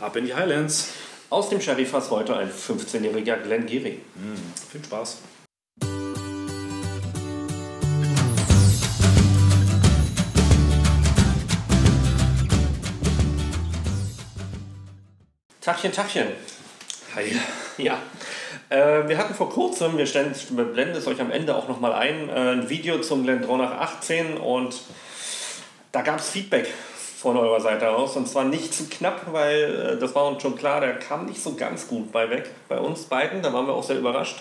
Ab in die Highlands. Aus dem Sherifas heute ein 15-jähriger Glen Garioch. Viel Spaß. Tachchen, Tachchen. Hi. Ja. Wir hatten vor kurzem, wir blenden es euch am Ende auch nochmal ein Video zum Glendronach 18 und da gab es Feedback von eurer Seite aus und zwar nicht zu knapp, weil das war uns schon klar, der kam nicht so ganz gut bei weg, bei uns beiden, da waren wir auch sehr überrascht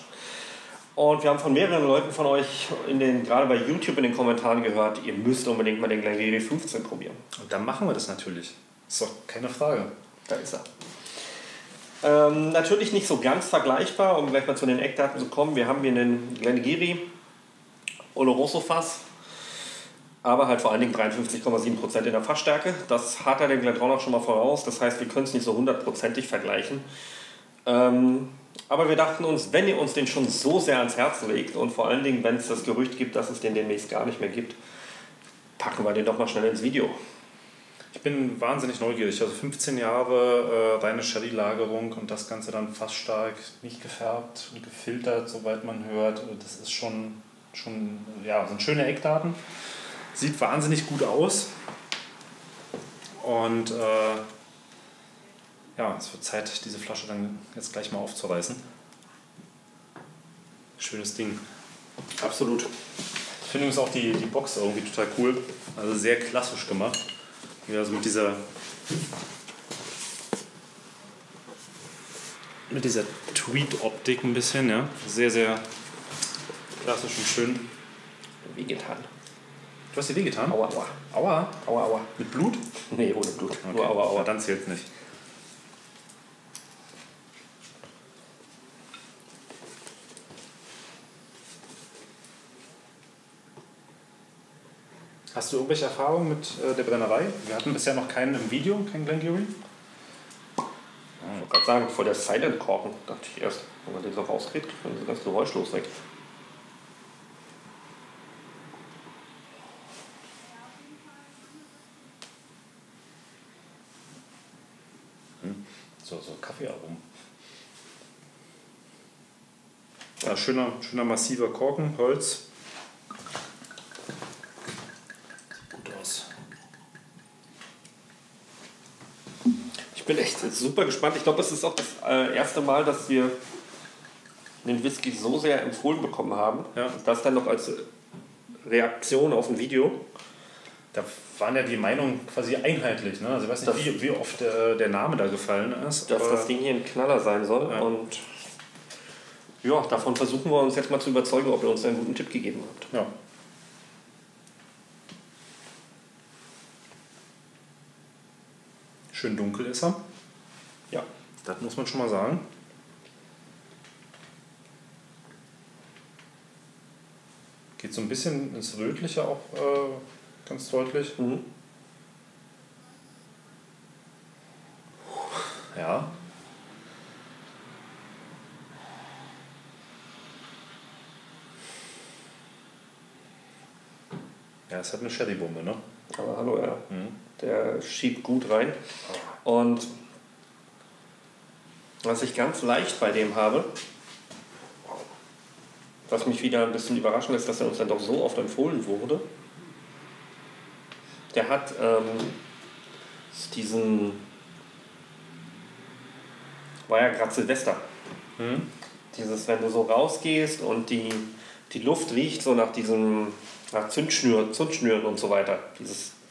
und wir haben von mehreren Leuten von euch, gerade bei YouTube in den Kommentaren gehört, ihr müsst unbedingt mal den Glen Garioch 15 probieren. Und dann machen wir das natürlich, ist doch keine Frage. Da ist er. Natürlich nicht so ganz vergleichbar, um gleich mal zu den Eckdaten zu kommen, wir haben hier einen Glen Garioch Oloroso Fass, aber halt vor allen Dingen 53,7% in der Fassstärke. Das hat er den Glendronach schon mal voraus. Das heißt, wir können es nicht so hundertprozentig vergleichen. Aber wir dachten uns, wenn ihr uns den schon so sehr ans Herz legt und vor allen Dingen, wenn es das Gerücht gibt, dass es den demnächst gar nicht mehr gibt, packen wir den doch mal schnell ins Video. Ich bin wahnsinnig neugierig. Also 15 Jahre reine Sherry-Lagerung und das Ganze dann fassstark, nicht gefärbt und gefiltert, soweit man hört. Das ist schon ja, sind schöne Eckdaten. Sieht wahnsinnig gut aus und ja, es wird Zeit, diese Flasche dann jetzt gleich mal aufzureißen. Schönes Ding. Absolut. Ich finde übrigens auch die Box irgendwie total cool, also sehr klassisch gemacht. Ja, also mit dieser Tweed-Optik ein bisschen, ja, sehr, sehr klassisch und schön. Vegetan. Du hast dir wehgetan? Aua, aua. Aua? Aua, aua. Mit Blut? Nee, ohne Blut. Okay. Nur aua, aua. Ja, dann zählt's nicht. Hast du irgendwelche Erfahrungen mit der Brennerei? Wir hatten bisher noch keinen im Video, keinen Glen Garioch. Ich wollte gerade sagen, vor der Silent-Korken dachte ich erst. Wenn man den so rauskriegt, dann ist das ganz geräuschlos weg. So Kaffeearomen. Ja, schöner massiver Korken, Holz. Sieht gut aus. Ich bin echt super gespannt. Ich glaube, es ist auch das erste Mal, dass wir den Whisky so sehr empfohlen bekommen haben. Ja. Das dann noch als Reaktion auf ein Video. Da waren ja die Meinungen quasi einheitlich. Ne? Also ich weiß nicht, wie oft der Name da gefallen ist. Dass das Ding hier ein Knaller sein soll. Ja. Und ja, davon versuchen wir uns jetzt mal zu überzeugen, ob ihr uns einen guten Tipp gegeben habt. Ja. Schön dunkel ist er. Ja. Das muss man schon mal sagen. Geht so ein bisschen ins Rötliche auch. Ganz deutlich. Mhm. Ja. Ja, es hat eine Sherry-Bombe, ne? Aber hallo, ja. Mhm. Der schiebt gut rein. Und was ich ganz leicht bei dem habe, was mich wieder ein bisschen überraschend ist, dass er uns dann doch so oft empfohlen wurde. Der hat war ja gerade Silvester, dieses, wenn du so rausgehst und die Luft riecht so nach Zündschnüren und so weiter,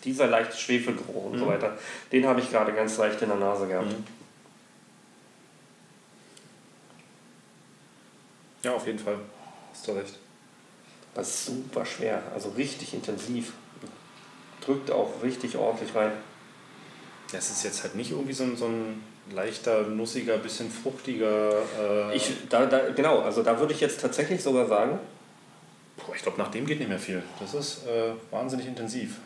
dieser leichte Schwefelgeruch und so weiter, den habe ich gerade ganz leicht in der Nase gehabt. Ja, auf jeden Fall, hast du recht. Das ist super schwer, also richtig intensiv. Drückt auch richtig ordentlich rein. Das ist jetzt halt nicht irgendwie so ein leichter, nussiger, bisschen fruchtiger... Genau, also da würde ich jetzt tatsächlich sogar sagen... Boah, ich glaube, nach dem geht nicht mehr viel. Das ist wahnsinnig intensiv.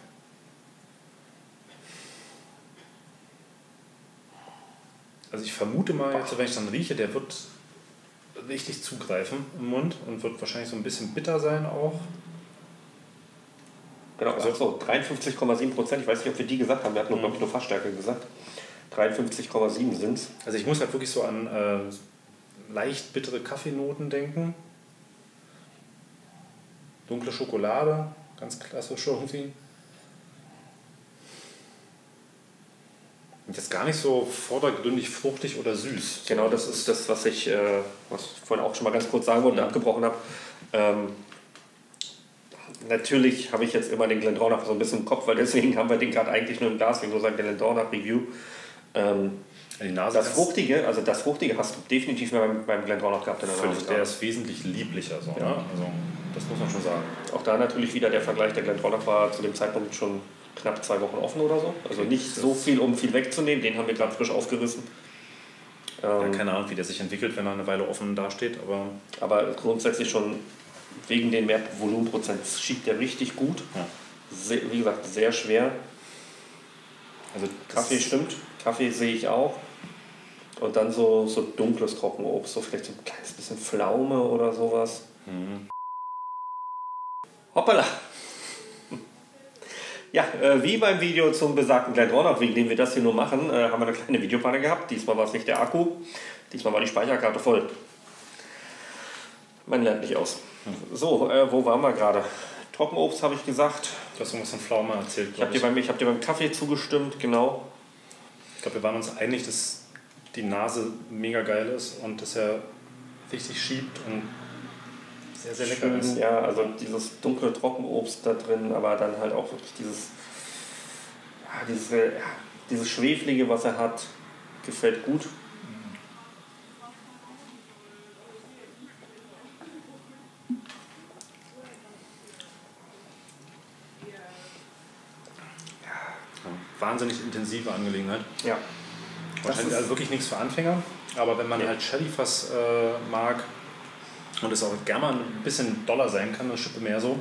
Also ich vermute mal, jetzt, wenn ich dann rieche, der wird richtig zugreifen im Mund und wird wahrscheinlich so ein bisschen bitter sein auch. Genau, also so 53,7%, ich weiß nicht, ob wir die gesagt haben, wir hatten, glaube ich, nur Fassstärke gesagt. 53,7 sind es. Also ich muss halt wirklich so an leicht bittere Kaffeenoten denken. Dunkle Schokolade, ganz klassisch irgendwie. Und jetzt gar nicht so vordergründig fruchtig oder süß. Genau, das ist das, was ich vorhin auch schon mal ganz kurz sagen wollte und abgebrochen habe. Natürlich habe ich jetzt immer den Glendronach so ein bisschen im Kopf, weil deswegen haben wir den gerade eigentlich nur im Glas, wegen unserer Glendronach-Review. Das Fruchtige hast du definitiv mehr beim Glendronach gehabt. Der ist wesentlich lieblicher. So, ja. Ne? Also, das muss man schon sagen. Auch da natürlich wieder der Vergleich, der Glendronach war zu dem Zeitpunkt schon knapp 2 Wochen offen oder so. Also nicht so viel, um viel wegzunehmen. Den haben wir gerade frisch aufgerissen. Ja, keine Ahnung, wie der sich entwickelt, wenn er eine Weile offen dasteht. Aber grundsätzlich schon wegen den mehr Volumenprozent schiebt der richtig gut. Ja. Wie gesagt, sehr schwer. Also Kaffee stimmt. Kaffee sehe ich auch. Und dann so dunkles Trockenobst, so vielleicht so ein kleines bisschen Pflaume oder sowas. Mhm. Hoppala! Ja, wie beim Video zum besagten Glendronach, wegen dem wir das hier nur machen, haben wir eine kleine Videopanne gehabt. Diesmal war es nicht der Akku, diesmal war die Speicherkarte voll. Man lernt nicht aus. So, wo waren wir gerade? Trockenobst habe ich gesagt. Du hast irgendwas von Pflaume erzählt. Ich habe dir beim Kaffee zugestimmt, genau. Ich glaube, wir waren uns einig, dass die Nase mega geil ist und dass er richtig schiebt und sehr, sehr lecker ist. Ja, also dieses dunkle Trockenobst da drin, aber dann halt auch wirklich dieses Schweflige, was er hat, gefällt gut. Wahnsinnig intensive Angelegenheit. Ja. Wahrscheinlich also wirklich nichts für Anfänger, aber wenn man halt Sherryfass mag und es auch gerne mal ein bisschen doller sein kann, eine Schippe mehr so.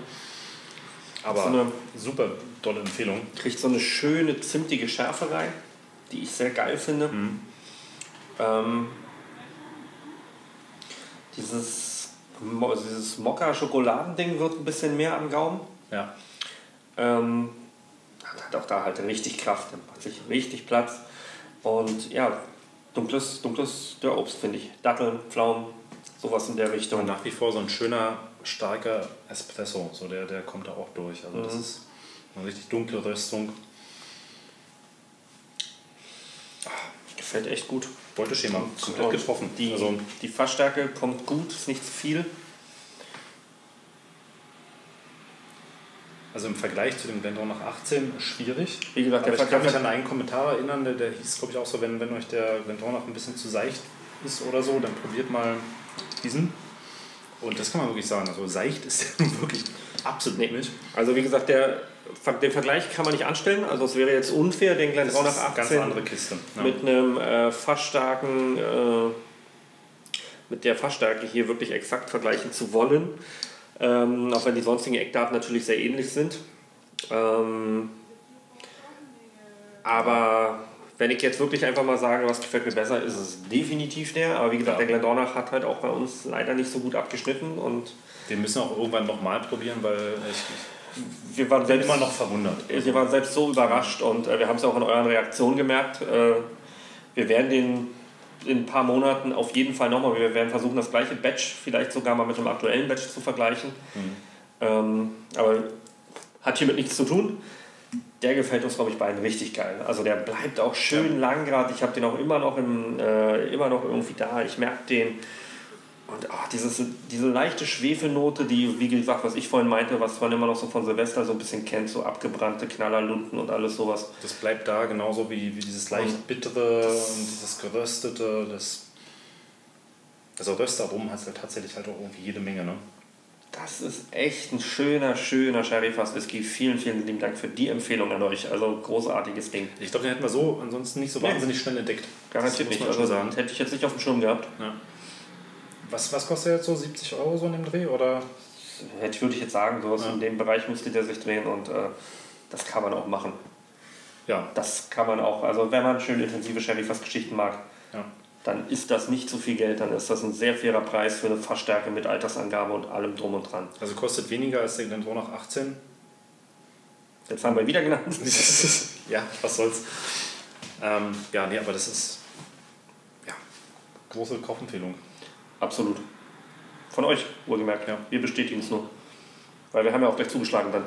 Aber so eine super tolle Empfehlung. Kriegt so eine schöne zimtige Schärfe rein, die ich sehr geil finde. Mhm. Dieses Mokka-Schokoladending wird ein bisschen mehr am Gaumen. Ja. Hat auch da halt richtig Kraft, hat sich richtig Platz und ja, dunkles Dörrobst finde ich. Datteln, Pflaumen, sowas in der Richtung. Und nach wie vor so ein schöner, starker Espresso, so der kommt da auch durch. Also das ist eine richtig dunkle Röstung. Gefällt echt gut. Beuteschema, komplett getroffen. Die Fassstärke kommt gut, ist nicht zu viel. Also im Vergleich zu dem Glendronach 18 schwierig. Wie gesagt, ich kann mich an einen Kommentar erinnern, der hieß, glaube ich, auch so, wenn euch der Glendronach ein bisschen zu seicht ist oder so, dann probiert mal diesen. Und das kann man wirklich sagen, also seicht ist der wirklich absolut nicht. Also wie gesagt, den Vergleich kann man nicht anstellen, also es wäre jetzt unfair, den Glendronach 18 ganz andere Kiste. Ja. Mit einem mit der Fassstärke hier wirklich exakt vergleichen zu wollen. Auch wenn die sonstigen Eckdaten natürlich sehr ähnlich sind. Aber wenn ich jetzt wirklich einfach mal sage, was gefällt mir besser, ist es definitiv der. Aber wie gesagt, der Glendronach hat halt auch bei uns leider nicht so gut abgeschnitten. Und den müssen wir auch irgendwann nochmal probieren, weil wir waren selbst immer noch verwundert. Wir waren selbst so überrascht und wir haben es auch in euren Reaktionen gemerkt. Wir werden den in ein paar Monaten auf jeden Fall nochmal. Wir werden versuchen, das gleiche Batch vielleicht sogar mal mit dem aktuellen Batch zu vergleichen. Mhm. Aber hat hiermit nichts zu tun. Der gefällt uns, glaube ich, beiden richtig geil. Also der bleibt auch schön langgradig. Ich habe den auch immer noch irgendwie da. Ich merke den. Und diese leichte Schwefelnote, die, wie gesagt, was ich vorhin meinte, was man immer noch so von Silvester so ein bisschen kennt, so abgebrannte Knallerlunden und alles sowas. Das bleibt da, genauso wie dieses leicht bittere und dieses geröstete, also Röstaromen hat es halt tatsächlich halt auch irgendwie jede Menge, ne? Das ist echt ein schöner Sherryfass-Whisky. Vielen, vielen lieben Dank für die Empfehlung an euch. Also großartiges Ding. Ich glaube, den hätten wir so ansonsten nicht so wahnsinnig schnell entdeckt. Garantiert nicht, also sagen. Hätte ich jetzt nicht auf dem Schirm gehabt. Ja. Was kostet der jetzt so? 70 Euro so in dem Dreh? Oder? Würde ich jetzt sagen, sowas in dem Bereich müsste der sich drehen und das kann man auch machen. Ja. Das kann man auch, also wenn man schön intensive Sherryfass-Geschichten mag, dann ist das nicht zu viel Geld, dann ist das ein sehr fairer Preis für eine Fassstärke mit Altersangabe und allem drum und dran. Also kostet weniger als der Glendronach 18? Jetzt haben wir wieder genannt. Ja, was soll's. Ja, nee, aber das ist ja große Kaufempfehlung. Absolut. Von euch, wohlgemerkt, ja. Wir bestätigen es nur. Weil wir haben ja auch gleich zugeschlagen dann.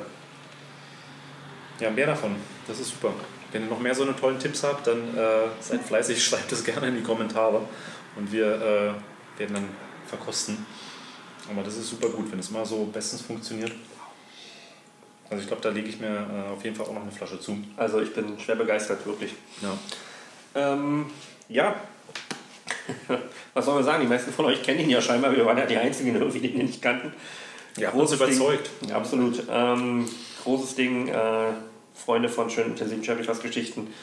Ja, mehr davon. Das ist super. Wenn ihr noch mehr so eine tollen Tipps habt, dann seid fleißig, schreibt es gerne in die Kommentare und wir werden dann verkosten. Aber das ist super gut, wenn es mal so bestens funktioniert. Also ich glaube, da lege ich mir auf jeden Fall auch noch eine Flasche zu. Also ich bin schwer begeistert, wirklich. Ja. Ja. Was soll man sagen? Die meisten von euch kennen ihn ja scheinbar. Wir waren ja die Einzigen, die ihn nicht kannten. Ja, großes überzeugt. Ding, ja, absolut. Großes Ding. Freunde von schönen intensiven Sherry-Fass-Geschichten.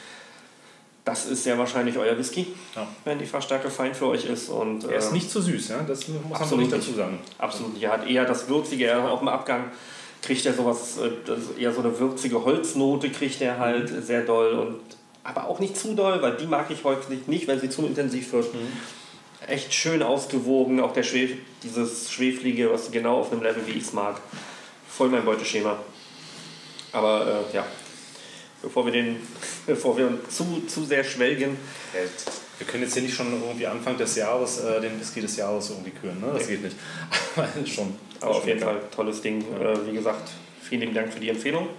Das ist sehr wahrscheinlich euer Whisky, ja, wenn die Fassstärke fein für euch ist. Und, er ist nicht zu süß, ja? Das muss man nicht dazu sagen. Absolut. Er hat eher das Würzige, er auf dem Abgang kriegt er sowas, eher so eine würzige Holznote kriegt er halt, mhm, sehr doll. Und, aber auch nicht zu doll, weil die mag ich häufig nicht, wenn sie zu intensiv wird. Mhm. Echt schön ausgewogen, auch der dieses Schweflige, was genau auf einem Level, wie ich es mag. Voll mein Beuteschema. Aber ja, bevor wir zu sehr schwelgen. Wir können jetzt hier nicht schon irgendwie Anfang des Jahres den Whisky des Jahres irgendwie küren, ne? Das geht nicht. Aber schon. Aber auf jeden Fall tolles Ding. Ja. Wie gesagt, vielen lieben Dank für die Empfehlung.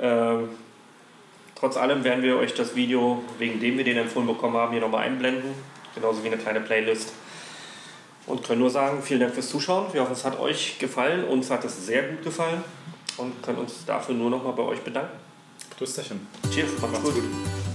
Ja. Trotz allem werden wir euch das Video, wegen dem wir den empfohlen bekommen haben, hier nochmal einblenden. Genauso wie eine kleine Playlist. Und können nur sagen, vielen Dank fürs Zuschauen. Wir hoffen, es hat euch gefallen. Uns hat es sehr gut gefallen. Und können uns dafür nur nochmal bei euch bedanken. Grüß dich. Cheers, macht's gut.